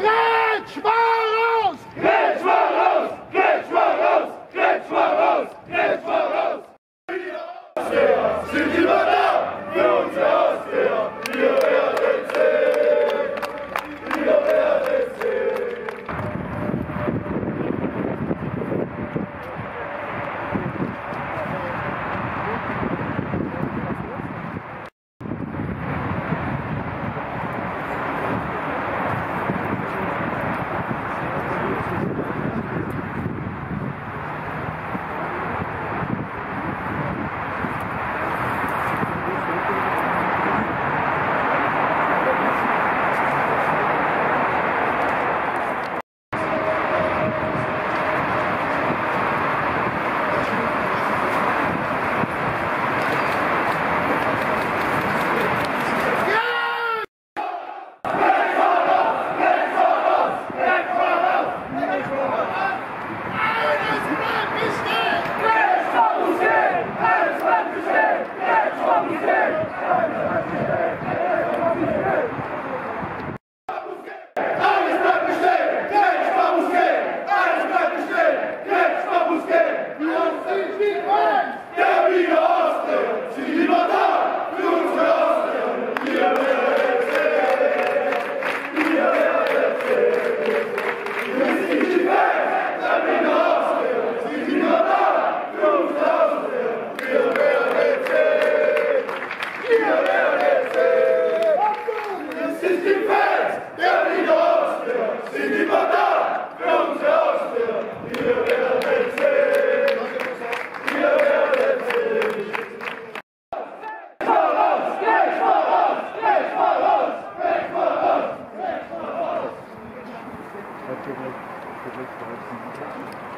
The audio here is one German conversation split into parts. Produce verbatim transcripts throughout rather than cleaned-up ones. Kraetschmer raus! Kraetschmer raus! Kraetschmer raus! Kraetschmer raus! Kraetschmer raus! Austria, sind immer da für unsere Austria! Wir werden sehen! Wir werden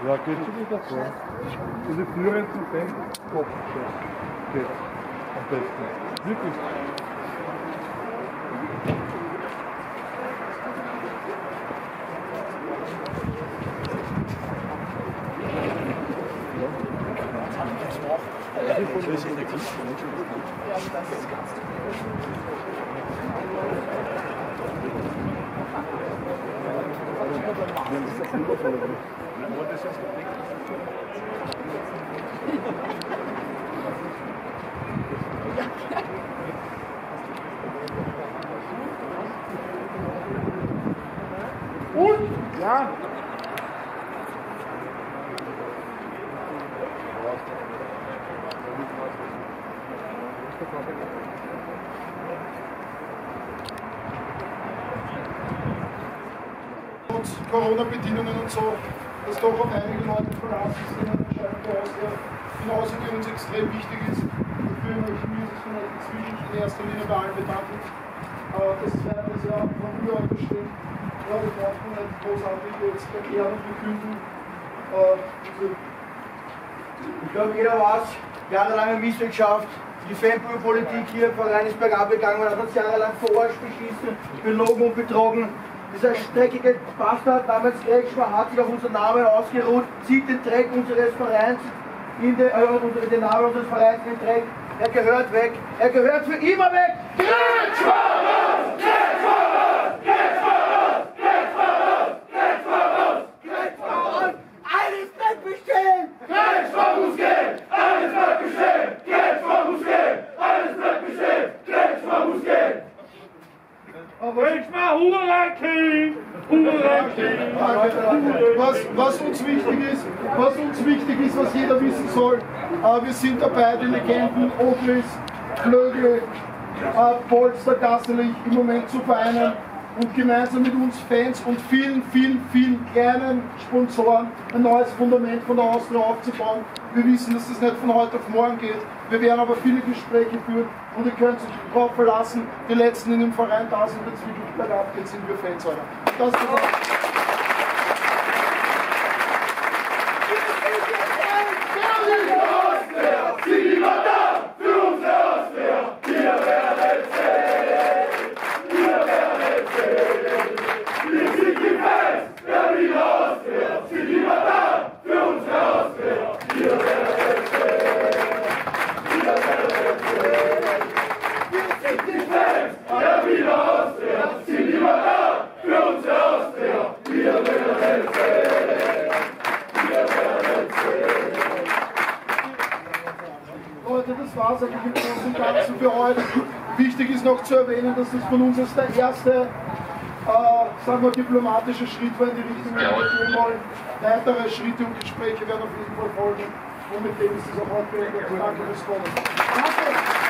Ja, geht schon wieder vor. Also führen zu dem Kopfschuss. Geht am besten. Wirklich. Ja, das ist in der Kiste. Ja, das ist ganz. What is this? Und? Ja. Und Corona-Bedingungen und so. Dass doch auf einige Leute verlassen sind und anscheinend der Austria genauso die uns extrem wichtig ist. Dafür möchte ich mich inzwischen in erster Linie bei allen bedanken. Das ist einer, das ja von mir auch besteht. Ja, wir brauchen nicht großartig jetzt erklären und begründen. Ich glaube, jeder weiß, jahrelange Misswirtschaft, die Fanpool-Politik hier von Rheinisberg abgegangen, man hat uns jahrelang verarscht, beschissen, belogen und betrogen. Dieser streckige Bastard namens Kraetschmer hat sich auf unseren Namen ausgeruht, zieht den Dreck unseres Vereins in den, äh, den Namen unseres Vereins in den Dreck. Er gehört weg. Er gehört für immer weg. Kraetschmer raus! Kraetschmer raus! Kraetschmer raus! Kraetschmer raus! Kraetschmer raus! Kraetschmer raus! Alles bleibt bestehen! Kraetschmer muss gehen! Alles bleibt bestehen! Kraetschmer muss gehen! Alles bleibt bestehen! Kraetschmer muss gehen! Kraetschmer, Hurra-King! Hurra-King! Was, was uns wichtig ist, was uns wichtig ist, was jeder wissen soll, äh, wir sind dabei, die Legenden Ogris, Flögel, äh, Polster, Gasselich im Moment zu vereinen und gemeinsam mit uns Fans und vielen, vielen, vielen kleinen Sponsoren ein neues Fundament von der Austria aufzubauen. Wir wissen, dass das nicht von heute auf morgen geht. Wir werden aber viele Gespräche führen und ihr könnt sich darauf verlassen, die Letzten in dem Verein da sind, wenn es wirklich bergab geht, sind wir Fans heute. Das war's. Sind immer da für unsere Austria. eigentlich im Großen und Ganzen für heute. Wichtig ist noch zu erwähnen, dass das von uns als der erste äh, sagen wir, diplomatische Schritt war in die Richtung. Weitere Schritte und Gespräche werden auf jeden Fall folgen. Und mit dem ist es auch heute beendet. Danke fürs Kommen.